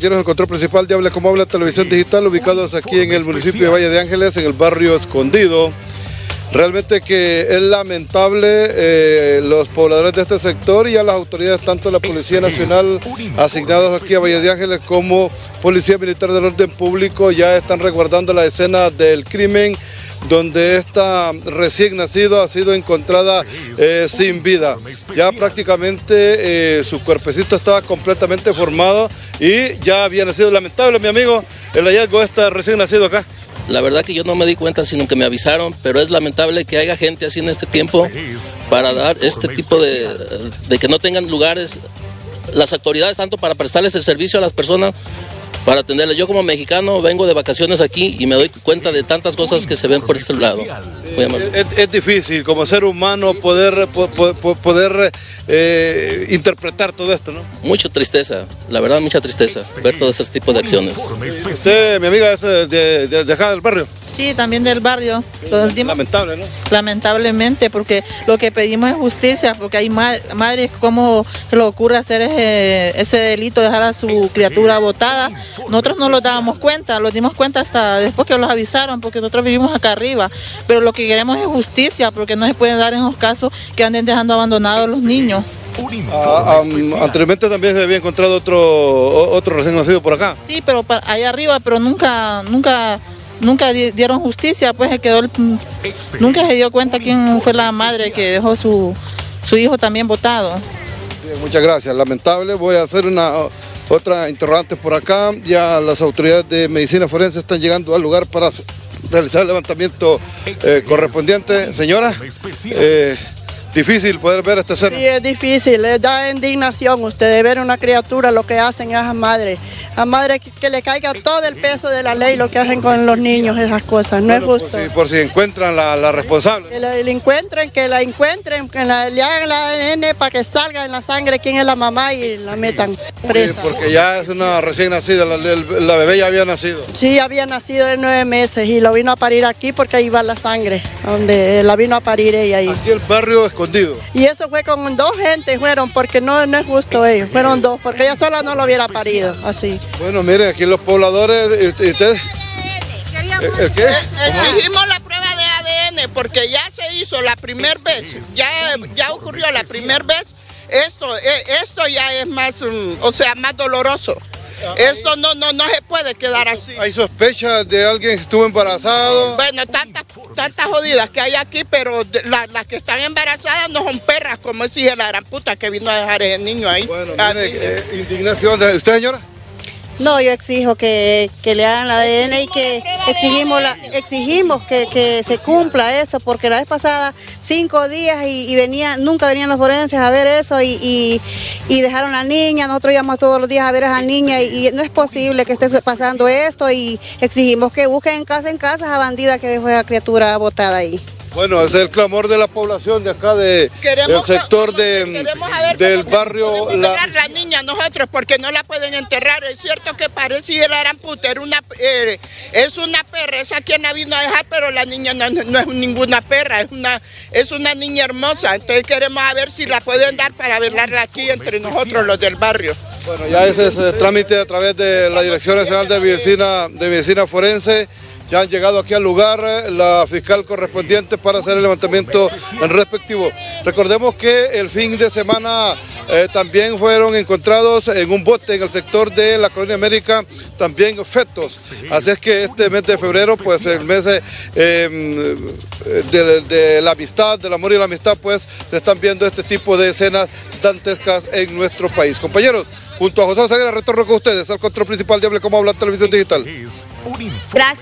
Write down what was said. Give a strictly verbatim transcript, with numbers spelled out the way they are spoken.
Compañeros del control principal de Hable Como Habla, Televisión Digital, ubicados aquí en el municipio de Valle de Ángeles, en el barrio Escondido. Realmente que es lamentable eh, los pobladores de este sector y a las autoridades, tanto la Policía Nacional asignados aquí a Valle de Ángeles como Policía Militar del Orden Público, ya están resguardando la escena del crimen, donde esta recién nacida ha sido encontrada eh, sin vida. Ya prácticamente eh, su cuerpecito estaba completamente formado y ya había nacido. Lamentable, mi amigo, el hallazgo de esta recién nacido acá. La verdad que yo no me di cuenta, sino que me avisaron, pero es lamentable que haya gente así en este tiempo para dar este tipo de, de que no tengan lugares las autoridades, tanto para prestarles el servicio a las personas, para atenderles. Yo como mexicano vengo de vacaciones aquí y me doy cuenta de tantas cosas que se ven por este lado. Es, es difícil como ser humano poder, poder, poder eh, interpretar todo esto, ¿no? Mucha tristeza, la verdad, mucha tristeza ver todo ese tipo de acciones. Sí, mi amiga es de, de, de acá del barrio. Sí, también del barrio. Lamentable, ¿no? Lamentablemente, porque lo que pedimos es justicia, porque hay ma madres como se le ocurre hacer ese, ese delito, dejar a su criatura botada. Nosotros no lo dábamos cuenta, lo dimos cuenta hasta después que los avisaron, porque nosotros vivimos acá arriba, pero lo que queremos es justicia, porque no se puede dar en los casos que anden dejando abandonados a los niños. Ah, um, anteriormente también se había encontrado otro, otro recién nacido por acá. Sí, pero para, allá arriba, pero nunca, nunca... Nunca dieron justicia, pues se quedó el, nunca se dio cuenta quién fue la madre que dejó su, su hijo también botado. Bien, muchas gracias. Lamentable, voy a hacer una otra interrogante por acá. Ya las autoridades de medicina forense están llegando al lugar para realizar el levantamiento eh, correspondiente. Señora, eh, difícil poder ver este ser. Sí, es difícil, les da indignación ustedes ver una criatura, lo que hacen a esas madres. A madres que, que le caiga todo el peso de la ley, lo que hacen con los niños, esas cosas, no bueno, es justo. Por si, por si encuentran la, la responsable. Que la, la encuentren, que la encuentren, que la, le hagan la A D N para que salga en la sangre quién es la mamá y la metan presa. Sí, porque ya es una recién nacida, la, la bebé ya había nacido. Sí, había nacido de nueve meses y lo vino a parir aquí porque ahí va la sangre, donde la vino a parir ella ahí. Aquí el barrio es y eso fue con dos gentes, fueron, porque no, no es justo ellos, fueron dos, porque ella sola no lo hubiera parido, así. Bueno, miren, aquí los pobladores, ¿y ustedes? ¿El qué? Exigimos la prueba de A D N, porque ya se hizo la primera vez, ya, ya ocurrió la primera vez, esto, esto ya es más, o sea, más doloroso. Esto no, no, no se puede quedar así. ¿Hay sospechas de alguien que estuvo embarazado? Bueno, tantas, tantas jodidas que hay aquí, pero la, las que están embarazadas no son perras, como exige la gran puta que vino a dejar ese niño ahí. Bueno, mire, eh, indignación. De, ¿usted, señora? No, yo exijo que, que le hagan la A D N y que exigimos, la, exigimos que, que se cumpla esto, porque la vez pasada cinco días y, y venía, nunca venían los forenses a ver eso y, y, y dejaron a la niña, nosotros íbamos todos los días a ver a la niña y, y no es posible que esté pasando esto y exigimos que busquen casa en casa a bandida que dejó a la criatura botada ahí. Bueno, es el clamor de la población de acá, de, del sector de, del barrio. La... la niña nosotros, porque no la pueden enterrar. Es cierto que parece que la gran puta, era una, eh, es una perra, esa quien la vino a dejar, pero la niña no, no es ninguna perra, es una, es una niña hermosa. Entonces queremos a ver si la pueden dar para velarla aquí entre nosotros, los del barrio. Bueno, ya ese es el trámite a través de la Dirección Nacional de Medicina, de Medicina Forense. Ya han llegado aquí al lugar la fiscal correspondiente para hacer el levantamiento respectivo. Recordemos que el fin de semana eh, también fueron encontrados en un bote en el sector de la Colonia América, también fetos. Así es que este mes de febrero, pues el mes eh, de, de la amistad, del amor y la amistad, pues se están viendo este tipo de escenas dantescas en nuestro país. Compañeros, junto a José Oseguera, retorno con ustedes al control principal de Hable Como Habla, Televisión Digital. Gracias.